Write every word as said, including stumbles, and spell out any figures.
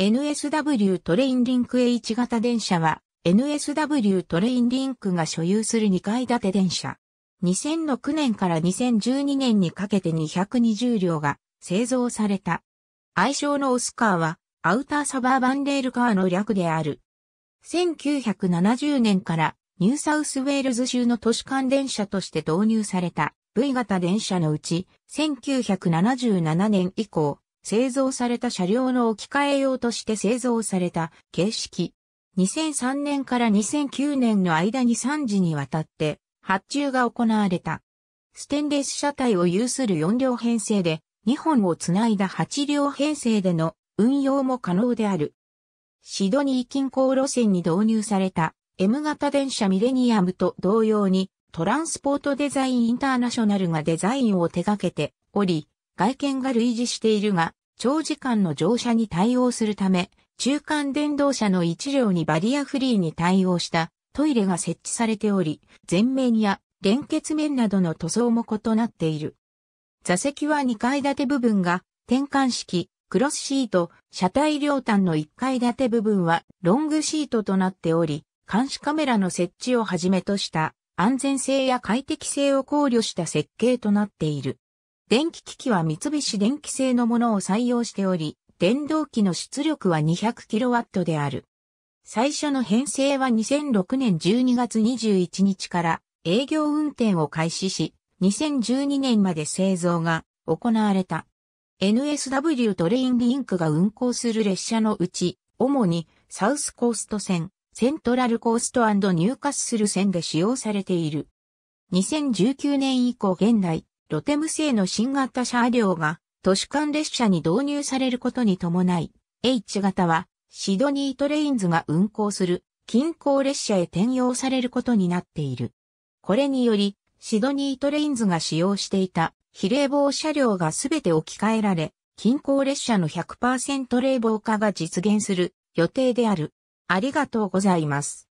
エヌエスダブリュー トレインリンク H 型電車は エヌエスダブリュー トレインリンクが所有するにかいだて電車。にせんろくねんからにせんじゅうにねんにかけてにひゃくにじゅうりょうが製造された。愛称のオスカーはアウターサバーバンレールカーの略である。せんきゅうひゃくななじゅうねんからニューサウスウェールズ州の都市間電車として導入された ブイ 型電車のうちせんきゅうひゃくななじゅうななねん以降、製造された車両の置き換え用として製造された形式。にせんさんねんからにせんきゅうねんの間にさんじにわたって発注が行われた。ステンレス車体を有するよんりょうへんせいでにほんをつないだはちりょうへんせいでの運用も可能である。シドニー近郊路線に導入された エム 型電車ミレニアムと同様にトランスポートデザインインターナショナルがデザインを手掛けており、外見が類似しているが、長時間の乗車に対応するため、中間電動車のいちりょうにバリアフリーに対応したトイレが設置されており、前面や連結面などの塗装も異なっている。座席はにかいだて部分が転換式、クロスシート、車体両端のいっかいだて部分はロングシートとなっており、監視カメラの設置をはじめとした安全性や快適性を考慮した設計となっている。電気機器は三菱電機製のものを採用しており、電動機の出力は にひゃくキロワット である。最初の編成はにせんろくねんじゅうにがつにじゅういちにちから営業運転を開始し、にせんじゅうにねんまで製造が行われた。エヌエスダブリュー トレインリンクが運行する列車のうち、主にサウスコースト線、セントラルコースト&ニューカッスル線で使用されている。にせんじゅうきゅうねん以降現代、ロテム製の新型車両が都市間列車に導入されることに伴い、H 型はシドニートレインズが運行する近郊列車へ転用されることになっている。これにより、シドニートレインズが使用していた非冷房車両がすべて置き換えられ、近郊列車の ひゃくパーセント 冷房化が実現する予定である。ありがとうございます。